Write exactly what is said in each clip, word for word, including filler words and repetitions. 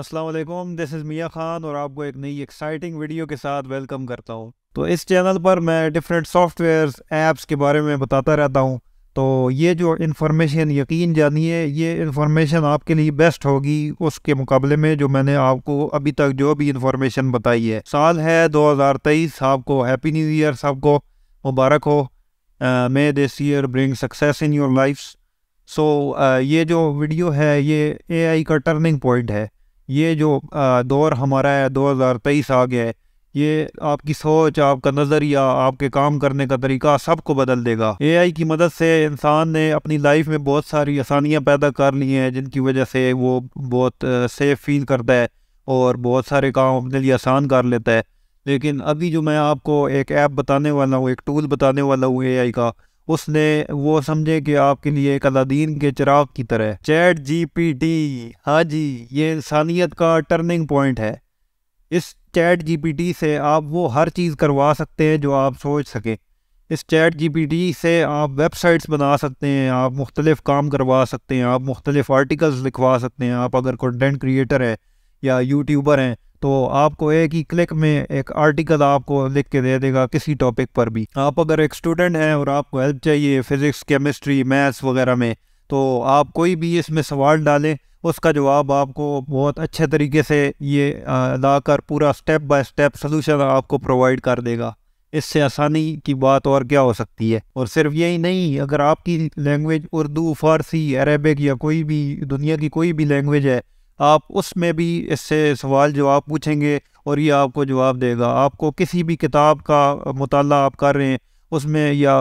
अस्सलाम वालेकुम, this is मियां खान और आपको एक नई एक्साइटिंग वीडियो के साथ वेलकम करता हूँ। तो इस चैनल पर मैं डिफरेंट सॉफ्टवेयर्स ऐप्स के बारे में बताता रहता हूँ। तो ये जो इन्फॉर्मेशन, यकीन जानिए ये इन्फॉर्मेशन आपके लिए बेस्ट होगी उसके मुकाबले में जो मैंने आपको अभी तक जो भी इन्फॉर्मेशन बताई है। साल है दो हज़ार तेईस, आपको हैप्पी न्यू ईयर, सबको मुबारक हो। May this year bring success in your lifes. सो ये जो वीडियो है ये एआई का टर्निंग पॉइंट है। ये जो uh, दौर हमारा है दो हज़ार तेईस आ गया है, ये आपकी सोच, आपका नज़रिया, आपके काम करने का तरीका सबको बदल देगा। एआई की मदद से इंसान ने अपनी लाइफ में बहुत सारी आसानियाँ पैदा कर ली हैं, जिनकी वजह से वो बहुत सेफ़ फील करता है और बहुत सारे काम अपने लिए आसान कर लेता है। लेकिन अभी जो मैं आपको एक ऐप बताने वाला हूँ, एक टूल बताने वाला हूँ एआई का, उसने वो समझे कि आपके लिए एक अलादीन के चिराग की तरह है। चैट जीपीटी, हाँ जी, ये इंसानियत का टर्निंग पॉइंट है। इस चैट जीपीटी से आप वो हर चीज़ करवा सकते हैं जो आप सोच सकें। इस चैट जीपीटी से आप वेबसाइट्स बना सकते हैं, आप मुख्तलिफ काम करवा सकते हैं, आप मुख्तलिफ आर्टिकल्स लिखवा सकते हैं। आप अगर कंटेंट क्रिएटर हैं या यूट्यूबर हैं तो आपको एक ही क्लिक में एक आर्टिकल आपको लिख के दे देगा किसी टॉपिक पर भी। आप अगर एक स्टूडेंट हैं और आपको हेल्प चाहिए फ़िज़िक्स, केमिस्ट्री, मैथ्स वगैरह में, तो आप कोई भी इसमें सवाल डालें, उसका जवाब आपको बहुत अच्छे तरीके से ये लाकर पूरा स्टेप बाय स्टेप सलूशन आपको प्रोवाइड कर देगा। इससे आसानी की बात और क्या हो सकती है। और सिर्फ यही नहीं, अगर आपकी लैंग्वेज उर्दू, फ़ारसी, अरेबिक या कोई भी दुनिया की कोई भी लैंग्वेज है, आप उसमें भी इससे सवाल जवाब पूछेंगे और ये आपको जवाब देगा। आपको किसी भी किताब का मुताला आप कर रहे हैं उसमें, या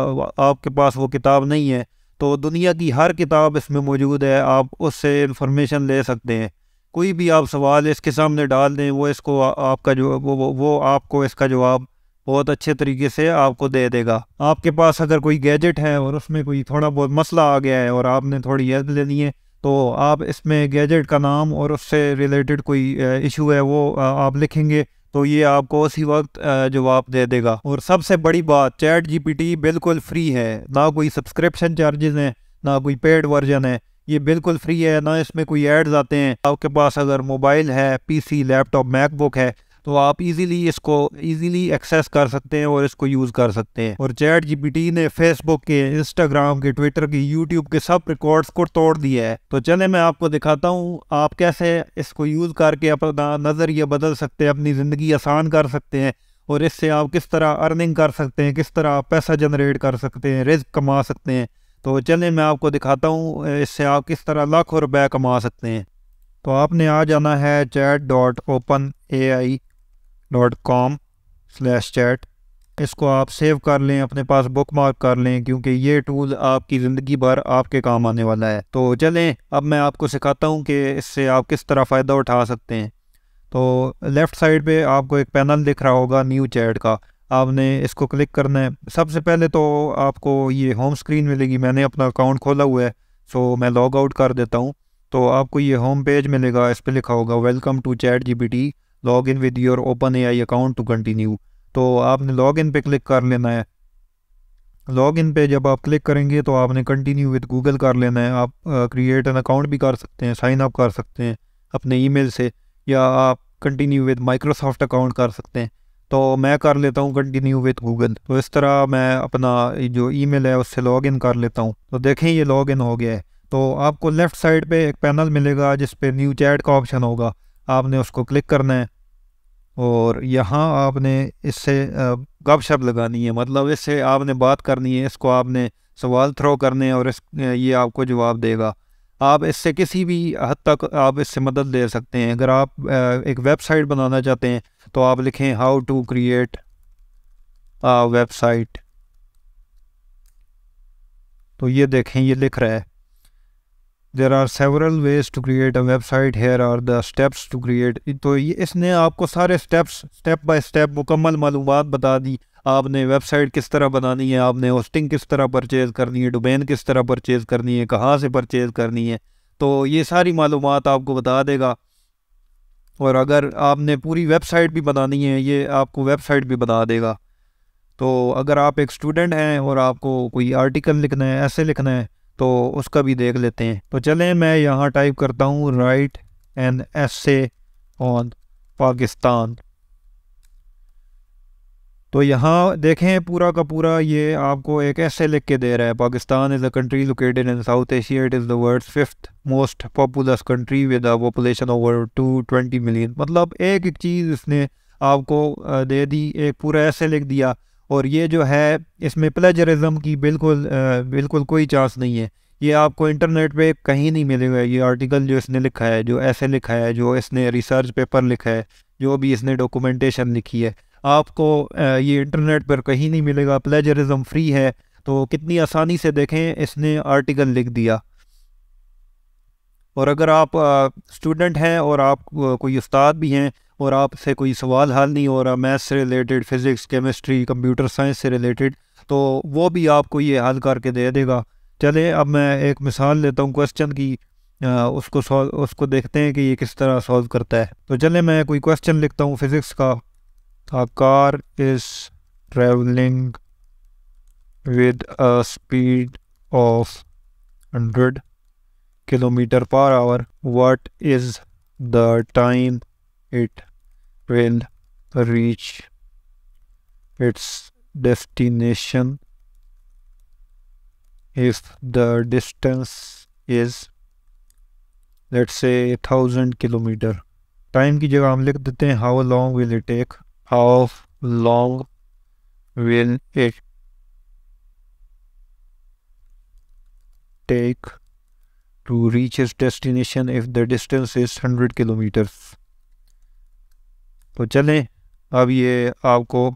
आपके पास वो किताब नहीं है, तो दुनिया की हर किताब इसमें मौजूद है, आप उससे इंफॉर्मेशन ले सकते हैं। कोई भी आप सवाल इसके सामने डाल दें, वो इसको आपका जो वो, वो, वो आपको इसका जवाब बहुत अच्छे तरीके से आपको दे देगा। आपके पास अगर कोई गैजेट है और उसमें कोई थोड़ा बहुत मसला आ गया है और आपने थोड़ी हेल्प लेनी है, तो आप इसमें गैजेट का नाम और उससे रिलेटेड कोई इशू है वो आप लिखेंगे तो ये आपको उसी वक्त जवाब दे देगा। और सबसे बड़ी बात, चैट जीपीटी बिल्कुल फ्री है, ना कोई सब्सक्रिप्शन चार्जेस हैं, ना कोई पेड वर्जन है, ये बिल्कुल फ्री है, ना इसमें कोई एड्स आते हैं। आपके पास अगर मोबाइल है, पीसी, लैपटॉप, मैकबुक है, तो आप इजीली इसको इजीली एक्सेस कर सकते हैं और इसको यूज़ कर सकते हैं। और चैट जीपीटी ने फेसबुक के, इंस्टाग्राम के, ट्विटर के, यूट्यूब के सब रिकॉर्ड्स को तोड़ दिया है। तो चले मैं आपको दिखाता हूँ आप कैसे इसको यूज़ करके अपना नज़रिया बदल सकते हैं, अपनी ज़िंदगी आसान कर सकते हैं और इससे आप किस तरह अर्निंग कर सकते हैं, किस तरह आप पैसा जनरेट कर सकते हैं, रिस्क कमा सकते हैं। तो चले मैं आपको दिखाता हूँ इससे आप किस तरह लाखों रुपये कमा सकते हैं। तो आपने आ जाना है chat dot open A I dot com slash chat. इसको आप सेव कर लें, अपने पास बुक मार्क कर लें, क्योंकि ये टूल आपकी ज़िंदगी भर आपके काम आने वाला है। तो चलें अब मैं आपको सिखाता हूँ कि इससे आप किस तरह फ़ायदा उठा सकते हैं। तो लेफ़्ट साइड पे आपको एक पैनल दिख रहा होगा न्यू चैट का, आपने इसको क्लिक करना है। सबसे पहले तो आपको ये होम स्क्रीन मिलेगी। मैंने अपना अकाउंट खोला हुआ है, सो मैं लॉग आउट कर देता हूँ। तो आपको ये होम पेज मिलेगा, इस पर लिखा होगा welcome to chat G P T, log in with your open A I account to continue. तो आपने लॉग इन पे क्लिक कर लेना है। लॉग इन पे जब आप क्लिक करेंगे तो आपने कंटिन्यू विद गूगल कर लेना है। आप क्रिएट एन अकाउंट भी कर सकते हैं, साइन अप कर सकते हैं अपने ईमेल से, या आप कंटिन्यू विद माइक्रोसॉफ्ट अकाउंट कर सकते हैं। तो मैं कर लेता हूँ कंटिन्यू विद गूगल। तो इस तरह मैं अपना जो ईमेल है उससे लॉग इन कर लेता हूँ। तो देखें ये लॉग इन हो गया है। तो आपको लेफ़्ट साइड पर एक पैनल मिलेगा जिस पर न्यू चैट का ऑप्शन होगा, आपने उसको क्लिक करना है और यहाँ आपने इससे गपशप लगानी है, मतलब इससे आपने बात करनी है, इसको आपने सवाल थ्रो करने हैं और इस ये आपको जवाब देगा। आप इससे किसी भी हद तक आप इससे मदद ले सकते हैं। अगर आप एक वेबसाइट बनाना चाहते हैं तो आप लिखें how to create a website, तो ये देखें ये लिख रहा है there are several ways to create a website, here are the steps to create. तो ये इसने आपको सारे स्टेप्स स्टेप बाय स्टेप मुकम्मल मालूमात बता दी। आपने वेबसाइट किस तरह बनानी है, आपने होस्टिंग किस तरह परचेज़ करनी है, डोमेन किस तरह परचेज़ करनी है, कहाँ से परचेज़ करनी है, तो ये सारी मालूमात आपको बता देगा। और अगर आपने पूरी वेबसाइट भी बनानी है, ये आपको वेबसाइट भी बना देगा। तो अगर आप एक स्टूडेंट हैं और आपको कोई आर्टिकल लिखना है, ऐसे लिखना है, तो उसका भी देख लेते हैं। तो चलें मैं यहाँ टाइप करता हूँ write an essay on Pakistan. तो यहाँ देखें पूरा का पूरा ये आपको एक ऐसे लिख के दे रहा है, Pakistan is a country located in South Asia, it is the world's fifth most populous country with a population over two twenty million. मतलब एक एक चीज़ इसने आपको दे दी, एक पूरा ऐसे लिख दिया। और ये जो है इसमें प्लेजरिज्म की बिल्कुल बिल्कुल कोई चांस नहीं है, ये आपको इंटरनेट पे कहीं नहीं मिलेगा। ये आर्टिकल जो इसने लिखा है, जो ऐसे लिखा है, जो इसने रिसर्च पेपर लिखा है, जो भी इसने डॉक्यूमेंटेशन लिखी है, आपको ये इंटरनेट पर कहीं नहीं मिलेगा। प्लेजरिज्म फ्री है, तो कितनी आसानी से देखें इसने आर्टिकल लिख दिया। और अगर आप स्टूडेंट हैं और आप कोई उस्ताद भी हैं और आपसे कोई सवाल हल नहीं हो रहा मैथ से related, physics, chemistry, computer science से रिलेटेड, तो वो भी आपको ये हल करके दे देगा। चले अब मैं एक मिसाल लेता हूँ क्वेश्चन की, आ, उसको सॉल्व उसको देखते हैं कि ये किस तरह सॉल्व करता है। तो चले मैं कोई क्वेश्चन लिखता हूँ फिज़िक्स का, a car is travelling with a speed of hundred kilometre per hour, what is the time it will reach its destination if the distance is let's say thousand kilometre. Time की जगह हम लिख देते हैं how long will it take, how long will it take to reach its destination if the distance is hundred kilometre. तो चलें अब ये आपको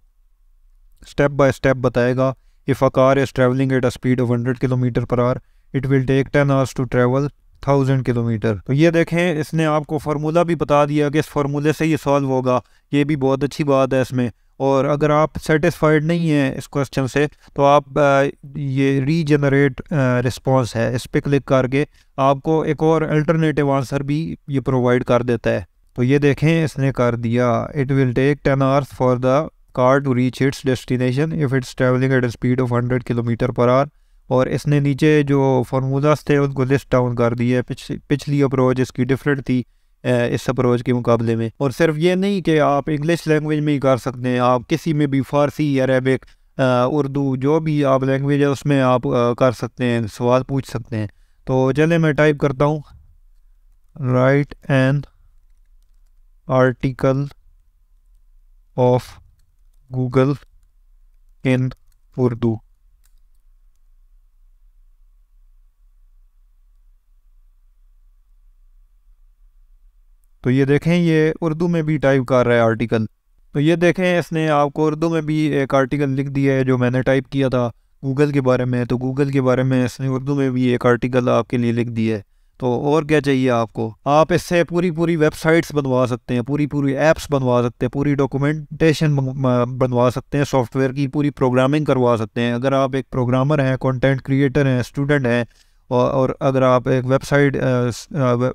step by step बताएगा। If a car is traveling at a speed of hundred kilometre per hour, it will take ten hours to travel thousand kilometre. तो ये देखें इसने आपको फार्मूला भी बता दिया कि इस फार्मूले से ये सॉल्व होगा, ये भी बहुत अच्छी बात है इसमें। और अगर आप सेटिस्फाइड नहीं हैं इस क्वेश्चन से, तो आप ये रीजनरेट रिस्पॉन्स है, इस पर क्लिक करके आपको एक और अल्टरनेटिव आंसर भी ये प्रोवाइड कर देता है। तो ये देखें इसने कर दिया, it will take ten hours for the car to reach its destination if it's travelling at speed of hundred kilometre per hour. और इसने नीचे जो फार्मूलाज थे उनको लिस्ट डाउन कर दिए, पिछ, पिछली अप्रोच इसकी डिफरेंट थी इस अप्रोच के मुकाबले में। और सिर्फ ये नहीं कि आप इंग्लिश लैंग्वेज में ही कर सकते हैं, आप किसी में भी फ़ारसी, अरेबिक, उर्दू, जो भी आप लैंग्वेज है उसमें आप आ, कर सकते हैं, सवाल पूछ सकते हैं। तो चले मैं टाइप करता हूँ, write an article of Google in Urdu. तो ये देखें ये उर्दू में भी टाइप कर रहा है आर्टिकल। तो ये देखें इसने आपको उर्दू में भी एक आर्टिकल लिख दिया है जो मैंने टाइप किया था गूगल के बारे में। तो गूगल के बारे में इसने उर्दू में भी एक आर्टिकल आपके लिए लिख दिया है। तो और क्या चाहिए आपको? आप इससे पूरी पूरी वेबसाइट्स बनवा सकते हैं, पूरी पूरी ऐप्स बनवा सकते हैं, पूरी डॉक्यूमेंटेशन बनवा सकते हैं, सॉफ्टवेयर की पूरी प्रोग्रामिंग करवा सकते हैं। अगर आप एक प्रोग्रामर हैं, कंटेंट क्रिएटर हैं, स्टूडेंट हैं, और, और अगर आप एक वेबसाइट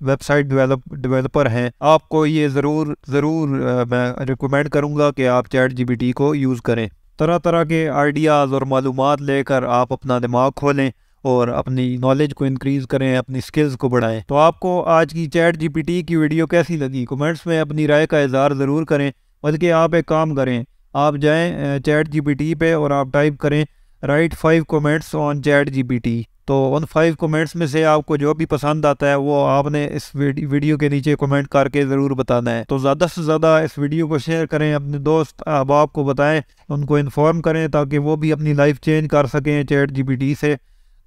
वेबसाइट डेवलप डेवलपर हैं, आपको ये ज़रूर ज़रूर मैं रिकमेंड करूँगा कि आप चैट जी पी टी को यूज़ करें। तरह तरह के आइडियाज़ और मालूमात लेकर आप अपना दिमाग खोलें और अपनी नॉलेज को इंक्रीज़ करें, अपनी स्किल्स को बढ़ाएं। तो आपको आज की चैट जीपीटी की वीडियो कैसी लगी? कमेंट्स में अपनी राय का इज़हार ज़रूर करें। बल्कि आप एक काम करें, आप जाएं चैट जीपीटी पे और आप टाइप करें write five comments on chat GPT. तो उन फाइव कमेंट्स में से आपको जो भी पसंद आता है वो आपने इस वीडियो के नीचे कमेंट करके ज़रूर बताना है। तो ज़्यादा से ज़्यादा इस वीडियो को शेयर करें, अपने दोस्त अहबाब को बताएँ, उनको इन्फॉर्म करें ताकि वो भी अपनी लाइफ चेंज कर सकें चैट जीपीटी से।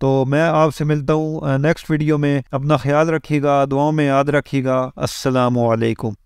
तो मैं आपसे मिलता हूँ नेक्स्ट वीडियो में। अपना ख्याल रखिएगा, दुआओं में याद रखिएगा। अस्सलाम वालेकुम।